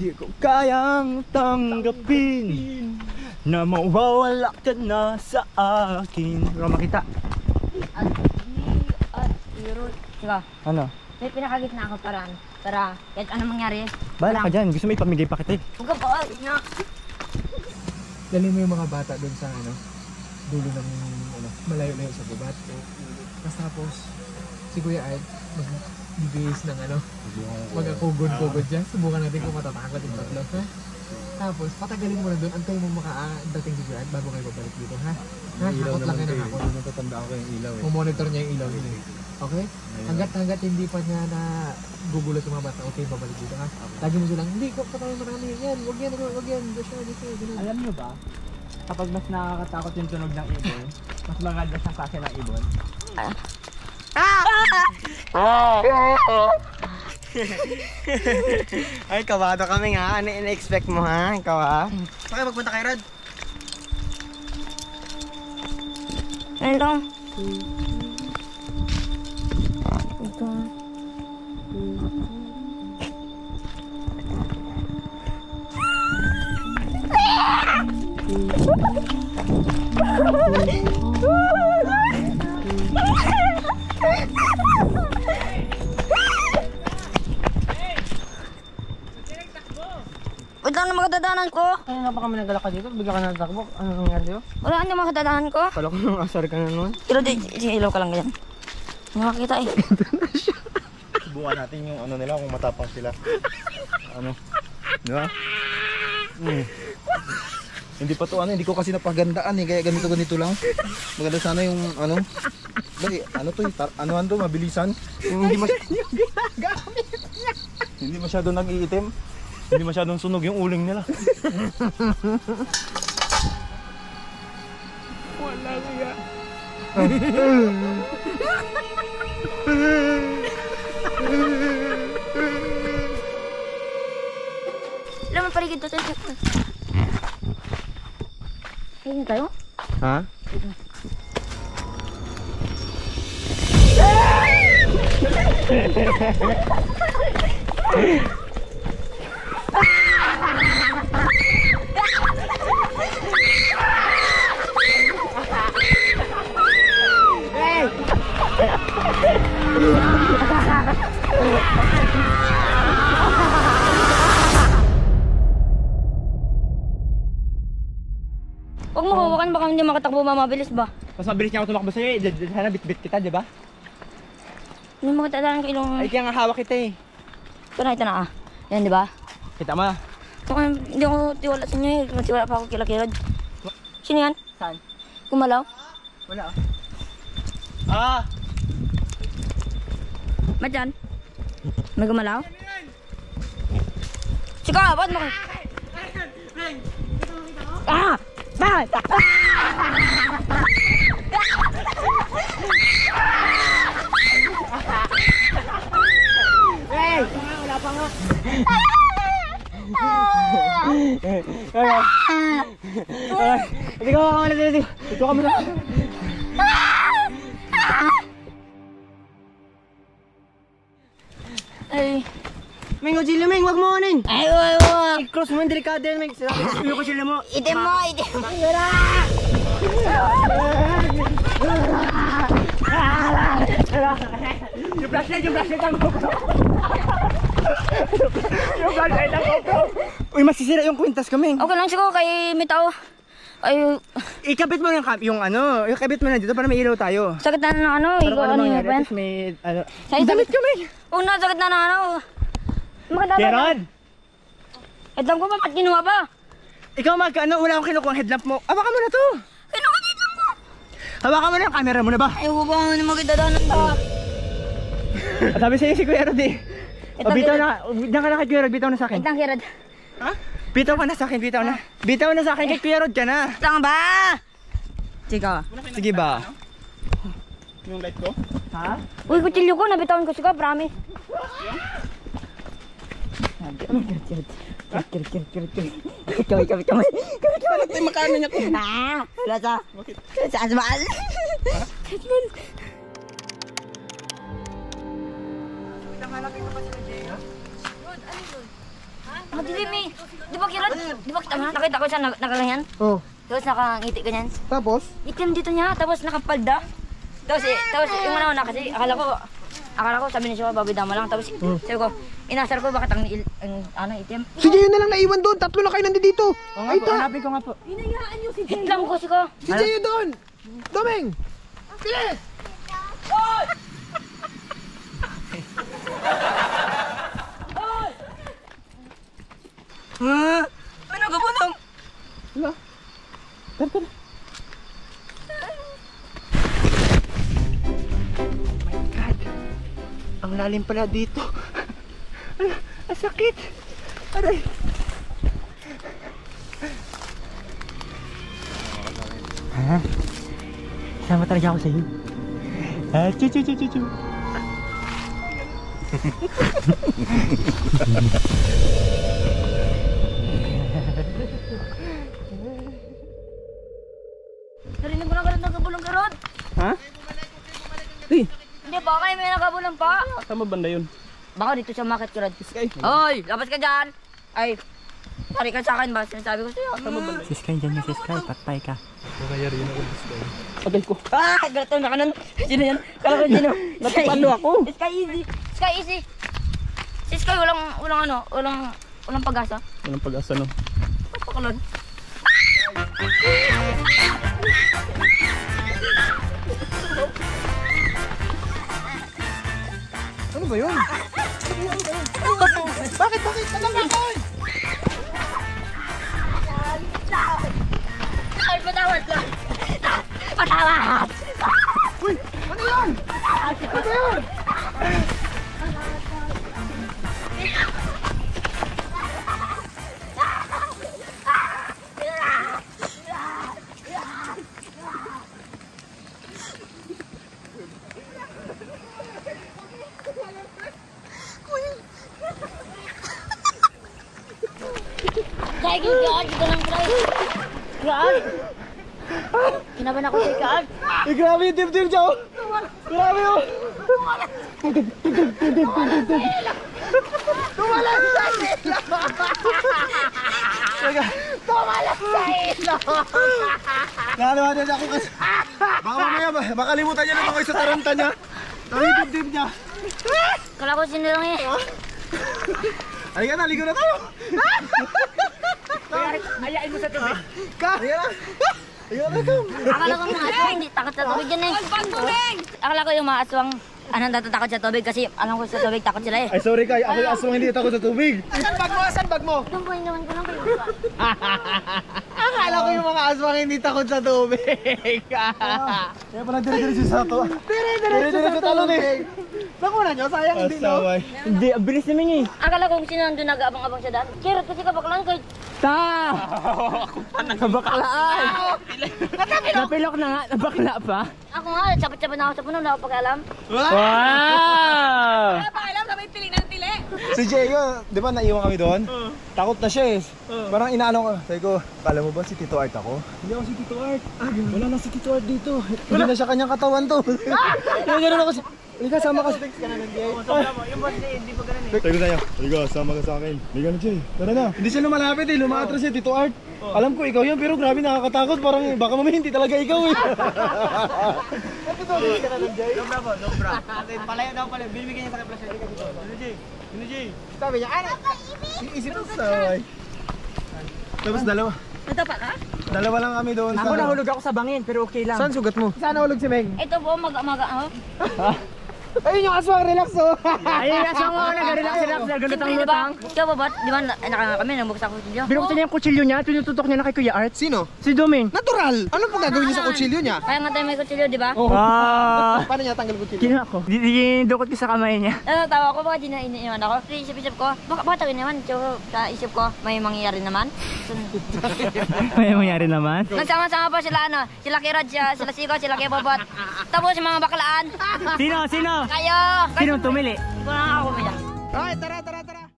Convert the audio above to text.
Hindi ko kayang tanggapin na mawawala ka na sa akin. Roma, kita. Diba? Ano? May pinakagitna ako paraan. Para kahit anong mangyari. Bahala ka dyan. Gusto mo ipamigay pa kita eh. Huwag ka pa. Dali mo yung mga bata doon sa ano, dulo ng ano, malayo-layo sa gubat. Tapos tapos, si Kuya Ed, mag-bibihis ng ano, mag-akugod-kugod dyan. Subukan natin kung matatakot yung tatlo. Ha? Tapos, patagalin mo na doon. Antay mo makadating si Kuya Ed bago kayo babalik dito. Ha? Ha? Hakot lang kayo ng hakot. Natatanda ako yung ilaw eh. Mumonitor niya yung ilaw nila. Okay? Hanggat hindi pa niya na gugulat yung mga bata, okay, babalik dito ha? Lagi mo silang, hindi, kapatay marami, yan, huwag yan, huwag yan, doon. Alam nyo ba, kapag mas nakakatakot yung tunog ng ibon, mas maganda siyang klase ng ibon. Ay, kabado kami nga, ano in-expect mo ha? Ikaw ha? Bakit magpunta kay Rod? Ano lang? Kadadaanan ko. Kaya nga pa kami naglalakad dito, bigla ka natakbo. Ano nangyari sa'yo? Wala ano yung mga kadadaanan ko. Kala ko nung asar ka na nun. Pero ilaw ka lang ganyan. Nakakita eh. Ito na siya. Subukan natin yung ano nila kung matapang sila. Ano? Di ba? Hindi pa to ano, hindi ko kasi napagandaan eh. Kaya ganito-ganito lang. Maganda sana yung ano. Dali, ano to yung ano-ano, mabilisan. Hindi masyado nag-iitim. Hindi masyadong sunog yung uling nila. Wala niya. Laman paligid doon. Kaya na tayo? Ha? Huwag mo hawakan, baka hindi makatakbo, mabilis ba? Mas mabilis niya ako tumakbo sa'yo eh, sana bit-bit kita, di ba? Hindi mo katadaan ka ilong... Ay, kaya nga hawak kita eh. Pero nakita na ka, yan di ba? Kita mo na. Hindi ako tiwala sa inyo eh, matiwala pa ako kilakilad. Sino yan? Saan? Kumalaw? Wala ah! Ba't yan? May gumalaw? Sika! Ba't mo? Ah! Ba't! Hey! Wala pa nga! Hindi ko makamala sila. Ito kami na! Ay, Ming, o Jilio, Ming, huwag mo anin! Ay, huwag mo! I-cross mo yung delikado yan, Ming! Sabi ko sila mo! Itim mo! Itim mo! Yung flashlight! Yung flashlight ang GoPro! Yung flashlight ang GoPro! Uy, masisira yung kwintas ka, Ming! Okay lang siguro kay may tao. Ay... Ikabit mo yung ano, ikabit mo na dito para may ilaw tayo. Sakit na ng ano, ikaw ano yung pen? May... Damit ka, Ming! Una, sakit na ng ano. Keron! Headlamp ko pa, ba't ginawa pa? Ikaw magkaano, wala akong kinukuha ang headlamp mo. Hawakan mo na to! Kinukuha ang headlamp ko! Hawakan mo na yung camera mo na ba? Ayoko ba, ano magdadaanan ka? At sabi sa'yo si Kuya Rod eh. O bitaw na, diyan ka na kay Kuya Rod, bitaw na sa'kin. Itang Kuya Rod. Ha? Bitaw ka na sa'kin, bitaw na. Bitaw na sa'kin kay Kuya Rod ka na. Itang ba? Sige ba? Yung light ko? Ha? Uy, kutsilyo ko, nabitawan ko siya, prami. Madilimi. Di ba kiran? Di ba nakita ko siya nakaganyan? Oo. Tapos nakangiti ganyan. Tapos? Itim dito niya, tapos nakapalda. Tapos yung manaw na kasi akala ko sabi niya siya baboy dama lang. Tapos sabi ko, inasar ko bakit ang itim. Si Jayo na lang naiwan doon, tatlo na kayo nandito. Oo nga po, hanapin ko nga po. Hinayaan niyo si Jayo. Hitlam ko si ko. Si Jayo doon! Domeng! Pilis! Oy! Oy! Ano ka po nang? Wala. Tara. My God. Ang lalim pala dito. Ang sakit. Aray. Ha? Sama talaga ako sa iyo. Ah, chu. Narinig ko na karoon nagkabulong karoon. Ha? Uy! Hindi pa kayo may nagkabulong pa. Tama banda yun. Baka dito siya makit karoon. Oy! Lapas ka dyan! Ay! Pari ka sa akin ba? Sinasabi ko sa'yo. Tama banda yun. Siskay dyan yung siskay. Patay ka. Nakayari yun ako siskay. Patay ko. Ah! Grato na ka nun. Sino yan? Kala ko sino. Natapano ako. Siskay easy. Siskay easy. Siskay walang ano. Walang pag-asa. Walang pag-asa no. Papakalon. Ano ba yun? Bakit? Ano ba yun? Patawad! Uy! Ano yun? Ano ba yun? Kinaban ako sa ikaan. Eh grabe yung dibdib siya oh. Grabe oh. Tumalas sa ilo. Tumalas sa ilo. Nakalimatan niya ako kasi. Baka mamaya makalimutan niya naman ko sa taranta niya. Ang dibdib niya. Kala ko sinirang eh. Halika na, ligo na tayo. Hayain mo sa tubig. Kaya na. Akala ko mga aswang hindi takot sa tubig yan eh. Akala ko yung mga aswang anong natatakot sa tubig kasi alam ko sa tubig takot sila eh. Ay sorry kay, ako yung aswang hindi takot sa tubig. Asan bag mo? Doon po yung naman ko lang. Akala ko yung mga aswang hindi takot sa tubig. Kaya pala dire-diretso sa to. Dire-diretso talon eh. Bakuna nyo, sayang hindi no. Hindi, bilis namin eh. Akala ko sino nandun nag-aabang-abang sa daan. Kirot kasi kabaklaan ko. Ta! Ako pa nagkabaklaan! Napilok na nga, nabakla pa. Ako nga, sapat-sapat na ako sa puno, wala ko pakialam. Wow! Wala pakialam, sabay piling ng tili. Si Jayo, di ba naiwan kami doon? Takot na siya eh. Parang inaano ko. Sabi ko, kala mo ba si Tito Art ako? Hindi ako si Tito Art. Wala na si Tito Art dito. Hindi na siya kanyang katawan to. Kaya gano'n ako siya. Liga, sama ka. Liga, sama ka sa akin. Liga na siya eh. Tara na. Hindi siya lumalapit eh. Lumaatras eh, Tito Art. Alam ko ikaw yun, pero grabe nakakatakot. Parang baka mamaya hindi talaga ikaw eh. Liga na lang, Jay. Dobra po, dobra. Palaya daw pala. Bibigyan niya sa kaplasya. Gino Jay. Sabi niya, ano? Iisip ko sa way. Tapos dalawa. Natapa ka? Dalawa lang kami doon. Ako nahulog ako sa bangin, pero okay lang. Saan sugat mo? Saan nahulog si Meng? Ito po, mag-amaga. Ayun yung aswang, relax oh! Ayun yung aswang oh, nag-relax, nag-lutang-lutang. Ikaw ba, di ba nakakami, nabuksan ang kutsilyo? Binuksan niya yung kutsilyo niya, tinututok niya na kay Kuya Art. Sino? Si Domeng. Natural! Ano pong gagawin niya sa kutsilyo niya? Kaya nga tayo may kutsilyo, di ba? Oo. Paano niya tanggal kutsilyo? Kino ako. Dinidukot ko sa kamay niya. Natawa ko, baka dinaiwan ako. Isip-isip ko, baka tawin naman. Sa isip ko, may mangyayari naman. May mangyayari naman? Nagsama-sama pa sila, ano? Sila Kirad, sila Siko, sila Kebobot. Tapos yung mga baklaan. Sino? Kayo! Sino tumili? Hindi ko na nga ako kumila. Okay, tara!